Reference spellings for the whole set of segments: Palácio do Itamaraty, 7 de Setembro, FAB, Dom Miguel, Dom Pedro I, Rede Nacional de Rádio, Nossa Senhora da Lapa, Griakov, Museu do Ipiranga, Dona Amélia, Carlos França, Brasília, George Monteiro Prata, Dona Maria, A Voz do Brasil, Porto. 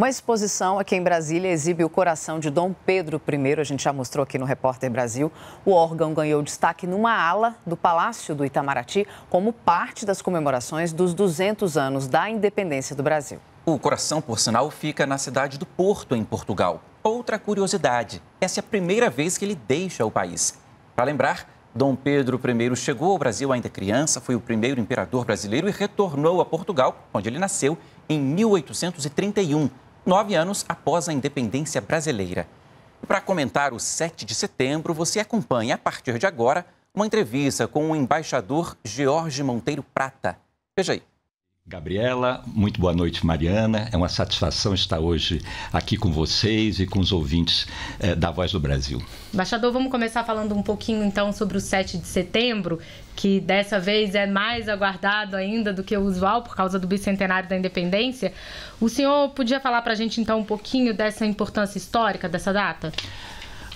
Uma exposição aqui em Brasília exibe o coração de Dom Pedro I, a gente já mostrou aqui no Repórter Brasil. O órgão ganhou destaque numa ala do Palácio do Itamaraty como parte das comemorações dos 200 anos da independência do Brasil. O coração, por sinal, fica na cidade do Porto, em Portugal. Outra curiosidade, essa é a primeira vez que ele deixa o país. Para lembrar, Dom Pedro I chegou ao Brasil ainda criança, foi o primeiro imperador brasileiro e retornou a Portugal, onde ele nasceu, em 1831, 9 anos após a independência brasileira. E para comentar o 7 de setembro, você acompanha, a partir de agora, uma entrevista com o embaixador George Monteiro Prata. Veja aí. Gabriela, muito boa noite, Mariana. É uma satisfação estar hoje aqui com vocês e com os ouvintes da Voz do Brasil. Embaixador, vamos começar falando um pouquinho então sobre o 7 de setembro, que dessa vez é mais aguardado ainda do que o usual por causa do bicentenário da independência. O senhor podia falar para a gente então um pouquinho dessa importância histórica dessa data?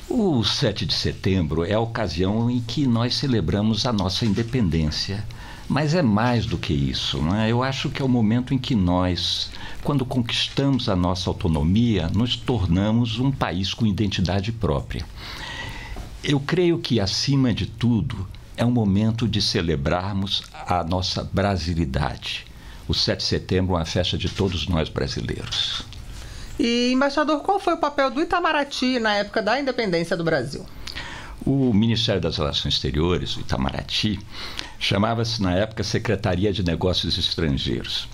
O 7 de setembro é a ocasião em que nós celebramos a nossa independência. Mas é mais do que isso, né? Eu acho que é o momento em que nós, quando conquistamos a nossa autonomia, nos tornamos um país com identidade própria. Eu creio que, acima de tudo, é um momento de celebrarmos a nossa brasilidade. O 7 de setembro é uma festa de todos nós brasileiros. E, embaixador, qual foi o papel do Itamaraty na época da independência do Brasil? O Ministério das Relações Exteriores, o Itamaraty, chamava-se na época Secretaria de Negócios Estrangeiros.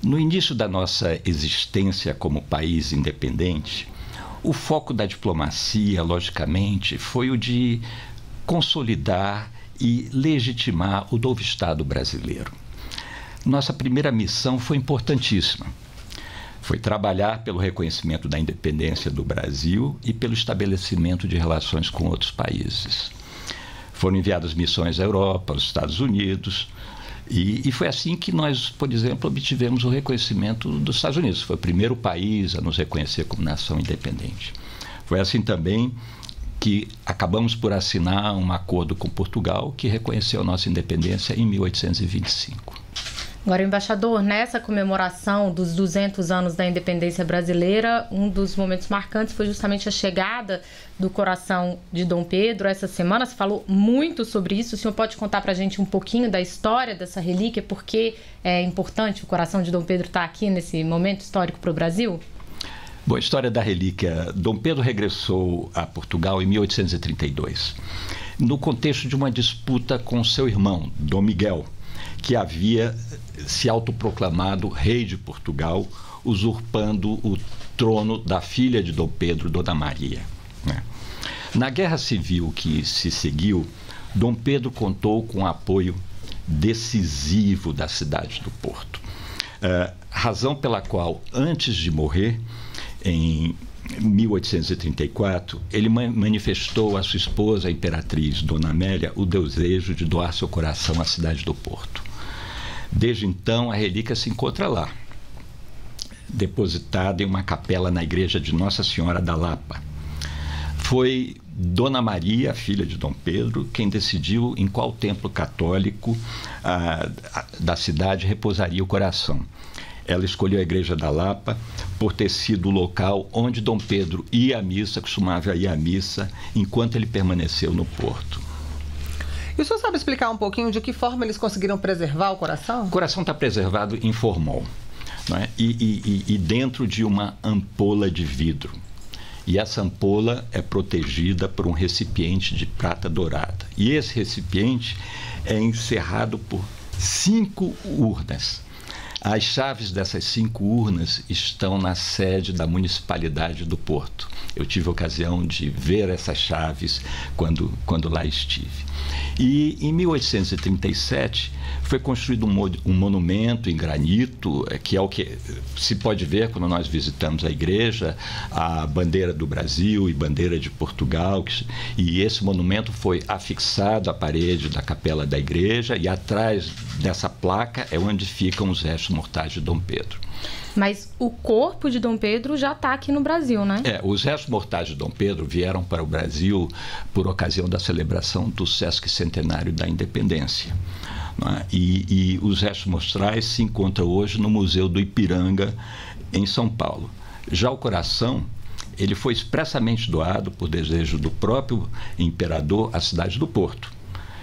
No início da nossa existência como país independente, o foco da diplomacia, logicamente, foi o de consolidar e legitimar o novo Estado brasileiro. Nossa primeira missão foi importantíssima. Foi trabalhar pelo reconhecimento da independência do Brasil e pelo estabelecimento de relações com outros países. Foram enviadas missões à Europa, aos Estados Unidos, e foi assim que nós, por exemplo, obtivemos o reconhecimento dos Estados Unidos. Foi o primeiro país a nos reconhecer como nação independente. Foi assim também que acabamos por assinar um acordo com Portugal que reconheceu a nossa independência em 1825. Agora, embaixador, nessa comemoração dos 200 anos da independência brasileira, um dos momentos marcantes foi justamente a chegada do coração de Dom Pedro. Essa semana você falou muito sobre isso. O senhor pode contar para a gente um pouquinho da história dessa relíquia? Por que é importante o coração de Dom Pedro estar aqui nesse momento histórico para o Brasil? Bom, a história da relíquia. Dom Pedro regressou a Portugal em 1832, no contexto de uma disputa com seu irmão, Dom Miguel, que havia se autoproclamado rei de Portugal, usurpando o trono da filha de Dom Pedro, Dona Maria. Na guerra civil que se seguiu, Dom Pedro contou com o apoio decisivo da cidade do Porto, razão pela qual, antes de morrer, em 1834, ele manifestou à sua esposa, a imperatriz Dona Amélia, o desejo de doar seu coração à cidade do Porto. Desde então, a relíquia se encontra lá, depositada em uma capela na igreja de Nossa Senhora da Lapa. Foi Dona Maria, filha de Dom Pedro, quem decidiu em qual templo católico da cidade repousaria o coração. Ela escolheu a igreja da Lapa por ter sido o local onde Dom Pedro ia à missa, costumava ir à missa, enquanto ele permaneceu no Porto. E o senhor sabe explicar um pouquinho de que forma eles conseguiram preservar o coração? O coração está preservado em formol, né? E dentro de uma ampola de vidro. E essa ampola é protegida por um recipiente de prata dourada. E esse recipiente é encerrado por 5 urnas. As chaves dessas 5 urnas estão na sede da Municipalidade do Porto. Eu tive a ocasião de ver essas chaves quando lá estive. E em 1837 foi construído um monumento em granito, que é o que se pode ver quando nós visitamos a igreja, a bandeira do Brasil e bandeira de Portugal. E esse monumento foi afixado à parede da capela da igreja, e atrás dessa placa é onde ficam os restos mortais de Dom Pedro. Mas o corpo de Dom Pedro já está aqui no Brasil, né? É, os restos mortais de Dom Pedro vieram para o Brasil por ocasião da celebração do sesquicentenário da Independência. E os restos mortais se encontram hoje no Museu do Ipiranga, em São Paulo. Já o coração, ele foi expressamente doado por desejo do próprio imperador à cidade do Porto.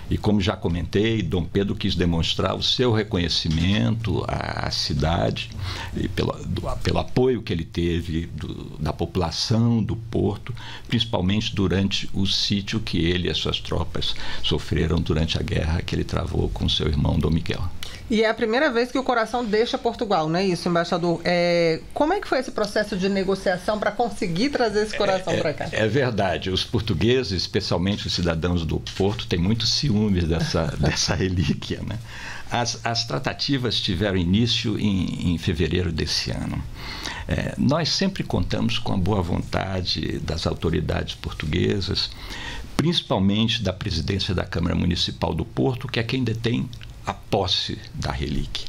E como já comentei, Dom Pedro quis demonstrar o seu reconhecimento à cidade e pelo apoio que ele teve da população do Porto, principalmente durante o sítio que ele e as suas tropas sofreram durante a guerra que ele travou com seu irmão Dom Miguel. E é a primeira vez que o coração deixa Portugal, não é isso, embaixador? Como é que foi esse processo de negociação para conseguir trazer esse coração para cá? É verdade. Os portugueses, especialmente os cidadãos do Porto, têm muito ciúmes dessa relíquia, né? As tratativas tiveram início em fevereiro desse ano. Nós sempre contamos com a boa vontade das autoridades portuguesas, principalmente da presidência da Câmara Municipal do Porto, que é quem detém a posse da relíquia,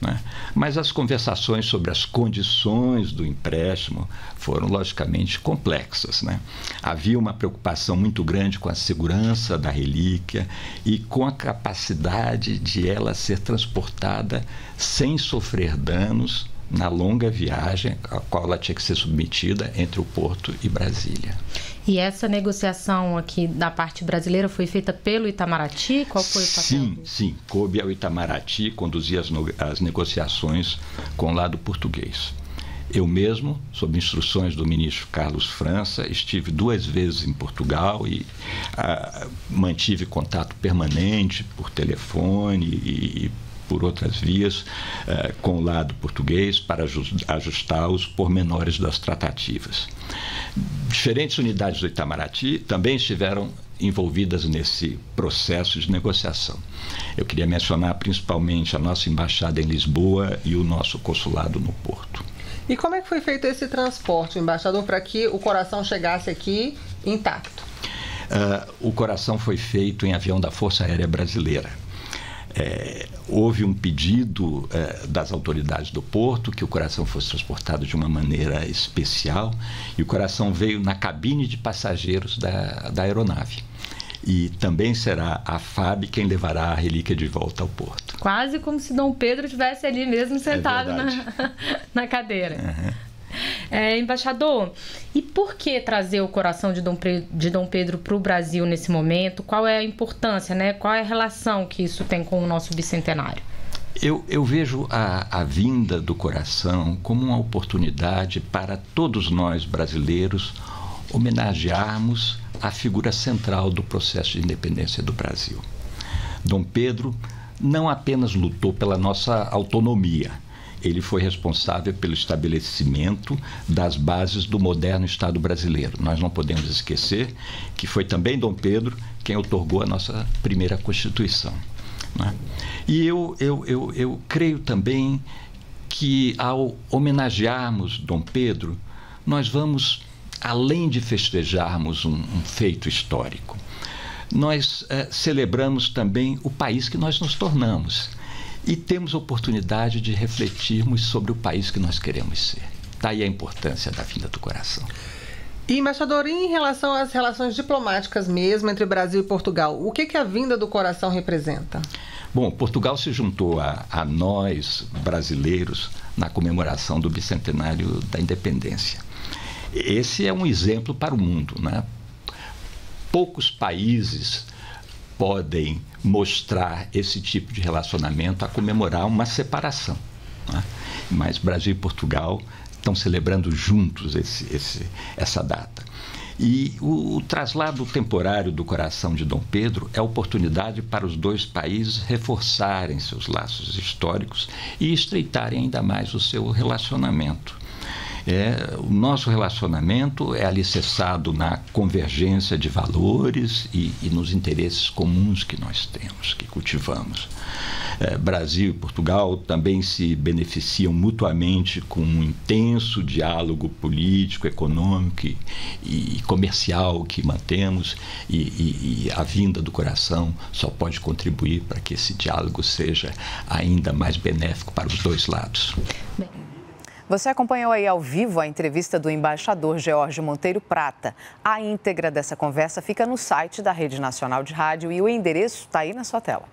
né? Mas as conversações sobre as condições do empréstimo foram logicamente complexas, né? Havia uma preocupação muito grande com a segurança da relíquia e com a capacidade de ela ser transportada sem sofrer danos na longa viagem a qual ela tinha que ser submetida entre o Porto e Brasília. E essa negociação aqui da parte brasileira foi feita pelo Itamaraty? Qual foi o papel? Sim, coube ao Itamaraty conduzir as negociações com o lado português. Eu mesmo, sob instruções do ministro Carlos França, estive 2 vezes em Portugal e mantive contato permanente por telefone e por outras vias, com o lado português, para ajustar os pormenores das tratativas. Diferentes unidades do Itamaraty também estiveram envolvidas nesse processo de negociação. Eu queria mencionar principalmente a nossa embaixada em Lisboa e o nosso consulado no Porto. E como é que foi feito esse transporte, embaixador, para que o coração chegasse aqui intacto? O coração foi feito em avião da Força Aérea Brasileira. Houve um pedido das autoridades do Porto que o coração fosse transportado de uma maneira especial, e o coração veio na cabine de passageiros da aeronave. E também será a FAB quem levará a relíquia de volta ao Porto. Quase como se Dom Pedro estivesse ali mesmo sentado na cadeira. Uhum. Embaixador, e por que trazer o coração de Dom Pedro para o Brasil nesse momento? Qual é a importância, né? Qual é a relação que isso tem com o nosso bicentenário? Eu vejo a vinda do coração como uma oportunidade para todos nós brasileiros homenagearmos a figura central do processo de independência do Brasil. Dom Pedro não apenas lutou pela nossa autonomia, ele foi responsável pelo estabelecimento das bases do moderno Estado brasileiro. Nós não podemos esquecer que foi também Dom Pedro quem outorgou a nossa primeira Constituição, né? E eu creio também que, ao homenagearmos Dom Pedro, nós vamos, além de festejarmos um feito histórico, nós celebramos também o país que nós nos tornamos. E temos oportunidade de refletirmos sobre o país que nós queremos ser. Daí a importância da vinda do coração. E, embaixador, em relação às relações diplomáticas mesmo entre Brasil e Portugal, o que a vinda do coração representa? Bom, Portugal se juntou a nós, brasileiros, na comemoração do bicentenário da independência. Esse é um exemplo para o mundo, né? Poucos países podem mostrar esse tipo de relacionamento a comemorar uma separação, né? Mas Brasil e Portugal estão celebrando juntos essa data. E o traslado temporário do coração de Dom Pedro é oportunidade para os dois países reforçarem seus laços históricos e estreitarem ainda mais o seu relacionamento. O nosso relacionamento é alicerçado na convergência de valores e nos interesses comuns que nós temos, que cultivamos. Brasil e Portugal também se beneficiam mutuamente com um intenso diálogo político, econômico e comercial que mantemos, e a vinda do coração só pode contribuir para que esse diálogo seja ainda mais benéfico para os dois lados. Bem. Você acompanhou aí ao vivo a entrevista do embaixador George Monteiro Prata. A íntegra dessa conversa fica no site da Rede Nacional de Rádio e o endereço está aí na sua tela.